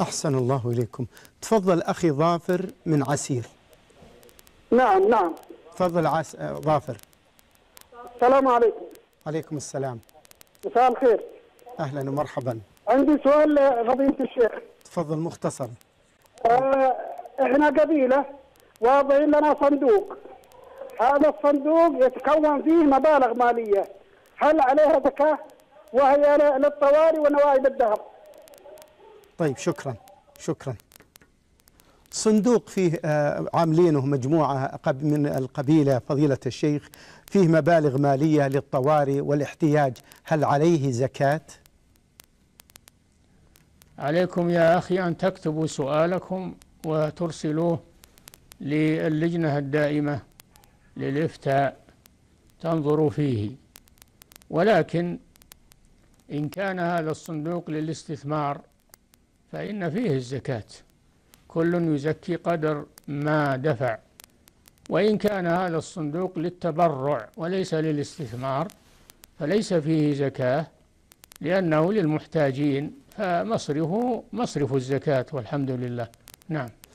أحسن الله إليكم. تفضل أخي ظافر من عسير. نعم نعم تفضل ظافر. السلام عليكم. عليكم السلام. مساء الخير. أهلا ومرحبا. عندي سؤال فضيلة الشيخ. تفضل مختصر. احنا قبيلة واضعين لنا صندوق، هذا الصندوق يتكون فيه مبالغ مالية، هل عليها زكاة؟ وهي للطوارئ ونوائب الدهر. طيب شكرا شكرا. صندوق فيه عاملينه مجموعة من القبيلة فضيلة الشيخ، فيه مبالغ مالية للطوارئ والاحتياج، هل عليه زكاة؟ عليكم يا أخي أن تكتبوا سؤالكم وترسلوه للجنة الدائمة للإفتاء تنظروا فيه، ولكن إن كان هذا الصندوق للاستثمار فإن فيه الزكاة، كل يزكي قدر ما دفع، وإن كان هذا الصندوق للتبرع وليس للاستثمار فليس فيه زكاة لأنه للمحتاجين، فمصرفه مصرف الزكاة والحمد لله. نعم.